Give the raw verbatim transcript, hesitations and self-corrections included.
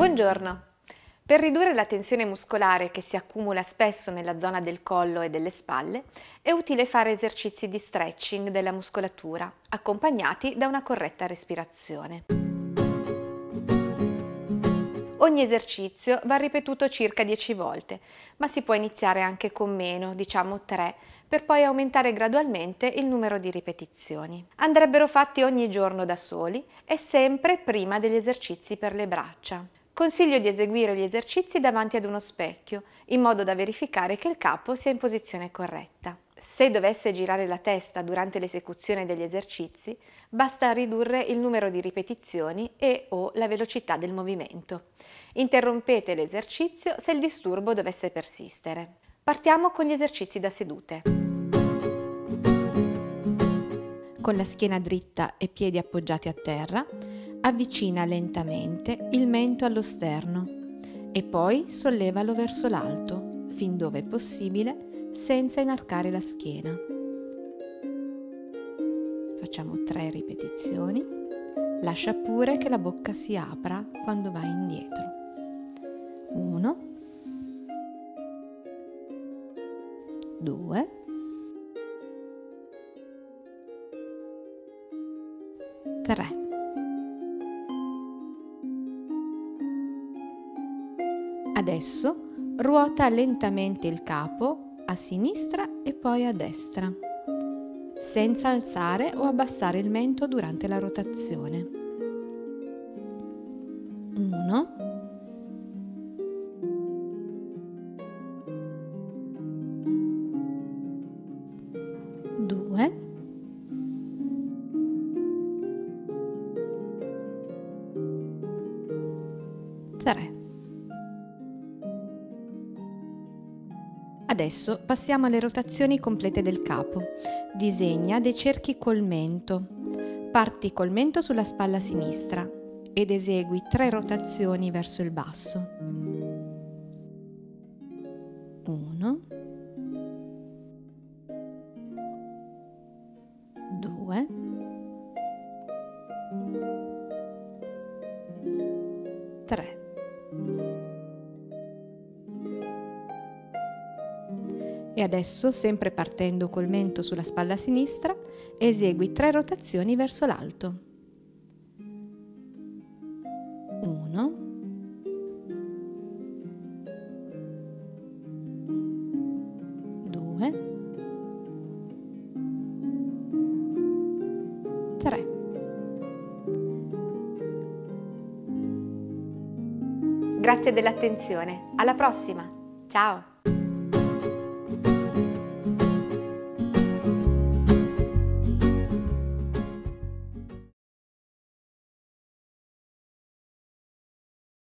Buongiorno! Per ridurre la tensione muscolare che si accumula spesso nella zona del collo e delle spalle, è utile fare esercizi di stretching della muscolatura, accompagnati da una corretta respirazione. Ogni esercizio va ripetuto circa dieci volte, ma si può iniziare anche con meno, diciamo tre, per poi aumentare gradualmente il numero di ripetizioni. Andrebbero fatti ogni giorno da soli e sempre prima degli esercizi per le braccia. Consiglio di eseguire gli esercizi davanti ad uno specchio, in modo da verificare che il capo sia in posizione corretta. Se dovesse girare la testa durante l'esecuzione degli esercizi, basta ridurre il numero di ripetizioni e o la velocità del movimento. Interrompete l'esercizio se il disturbo dovesse persistere. Partiamo con gli esercizi da sedute. Con la schiena dritta e piedi appoggiati a terra, avvicina lentamente il mento allo sterno e poi sollevalo verso l'alto, fin dove è possibile, senza inarcare la schiena. Facciamo tre ripetizioni. Lascia pure che la bocca si apra quando vai indietro. uno, due, tre. Adesso ruota lentamente il capo a sinistra e poi a destra, senza alzare o abbassare il mento durante la rotazione. uno, due, tre. Adesso passiamo alle rotazioni complete del capo. Disegna dei cerchi col mento. Parti col mento sulla spalla sinistra ed esegui tre rotazioni verso il basso. uno, due, tre. E adesso, sempre partendo col mento sulla spalla sinistra, esegui tre rotazioni verso l'alto. uno, due, tre. Grazie dell'attenzione, alla prossima! Ciao!